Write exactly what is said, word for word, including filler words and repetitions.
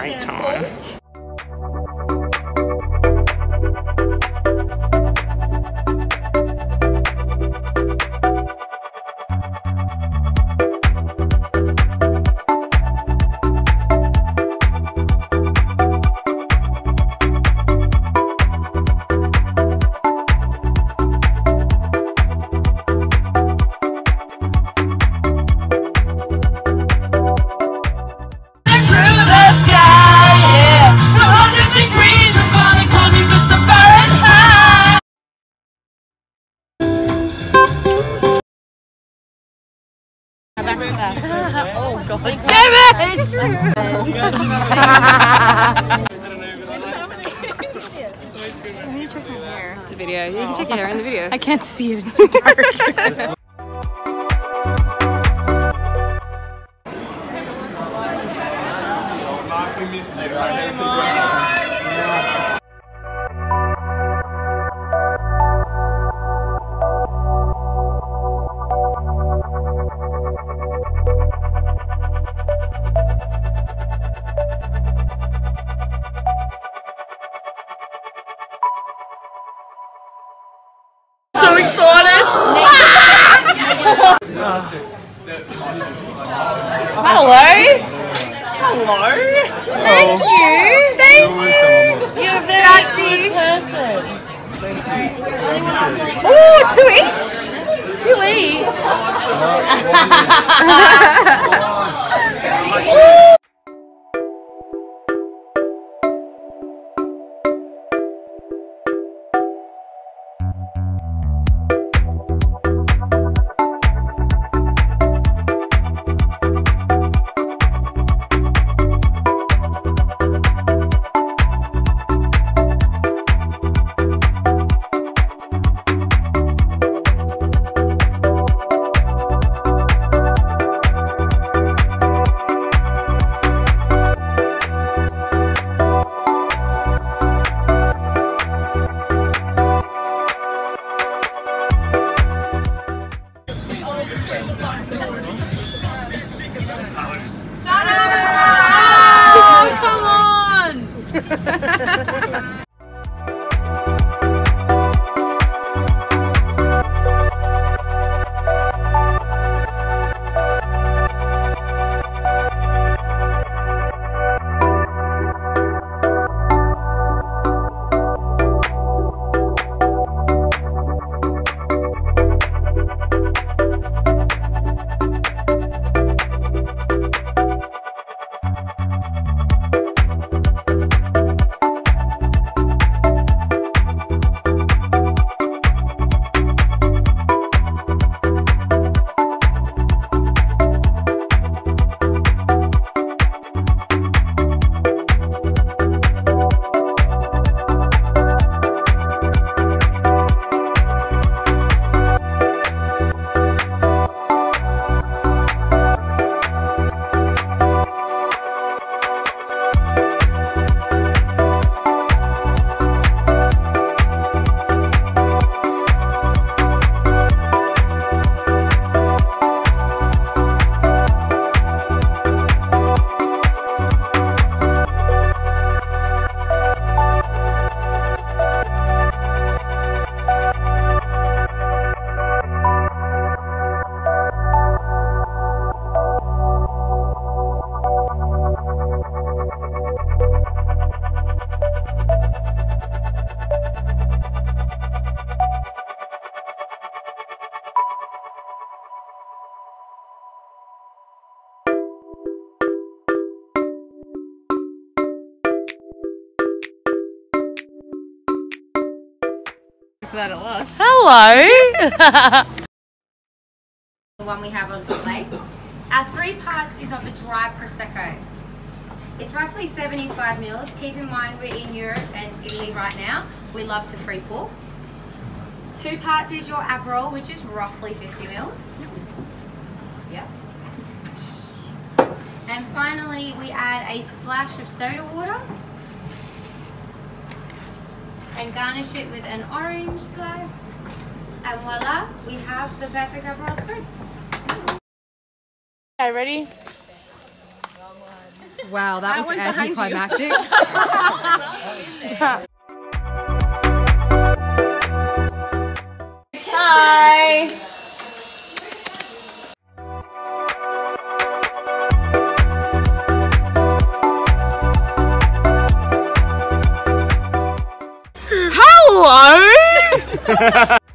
right time. Oh god. Damn it! I need to check my hair. It's a video. You can check your hair in the video. I can't see it, it's too dark. Hello? Hello? Thank you! Thank you! You're a very good person. Oh, two each? Two each? Oh. That at last. Hello! The one we have on display. Our three parts is of the dry Prosecco. It's roughly seventy-five mils. Keep in mind we're in Europe and Italy right now. We love to free pour. Two parts is your Aperol, which is roughly fifty mils. Yep. And finally we add a splash of soda water and garnish it with an orange slice, and voila, we have the perfect Aperol spritz. Okay, ready? Wow, that, that was anticlimactic. Yeah. Hi. Hello.